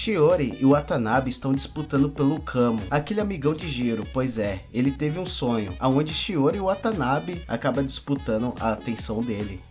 Shiori e Watanabe estão disputando pelo Kamo, aquele amigão de Jiro, pois é, ele teve um sonho, aonde Shiori e Watanabe acabam disputando a atenção dele.